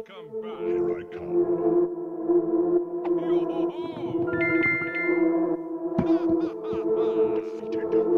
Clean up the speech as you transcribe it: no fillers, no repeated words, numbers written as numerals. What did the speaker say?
Welcome back. Here I come. Yo-ho-ho! Defeated.